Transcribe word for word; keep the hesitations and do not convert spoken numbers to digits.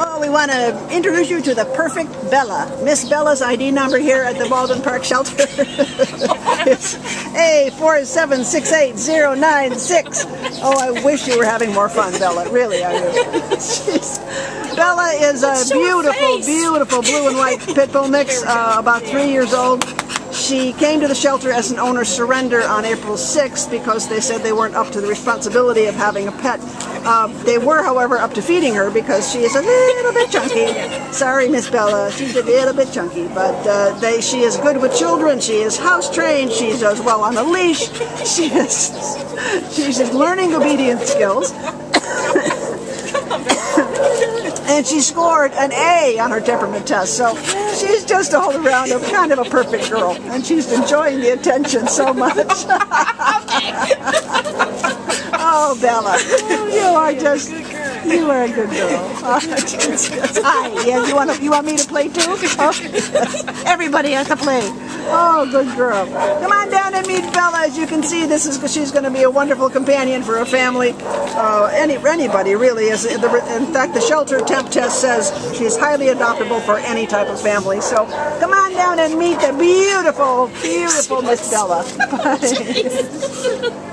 Well, we want to introduce you to the perfect Bella. Miss Bella's I D number here at the Baldwin Park shelter is A four seven six eight zero nine six. Oh, I wish you were having more fun, Bella. Really, I do. Bella is a beautiful, beautiful blue and white Pit Bull Mix, uh, about three years old. She came to the shelter as an owner surrender on April sixth because they said they weren't up to the responsibility of having a pet. Uh, they were, however, up to feeding her because she is a little bit chunky. Sorry, Miss Bella, she's a little bit chunky, but uh, they, she is good with children. She is house trained. She does well on a leash. She is she's learning obedience skills. And she scored an A on her temperament test, so she's just all around a kind of a perfect girl, and she's enjoying the attention so much. Oh, Bella, you are just, you are a good girl. Hi, yeah, you want to, you want me to play too? Oh, everybody has to play. Oh, good girl. Come on down and meet Bella. As you can see, this is she's going to be a wonderful companion for her family. Uh, any anybody really is. In fact, the shelter temp test says she's highly adoptable for any type of family. So come on down and meet the beautiful, beautiful Miss Bella. Bye.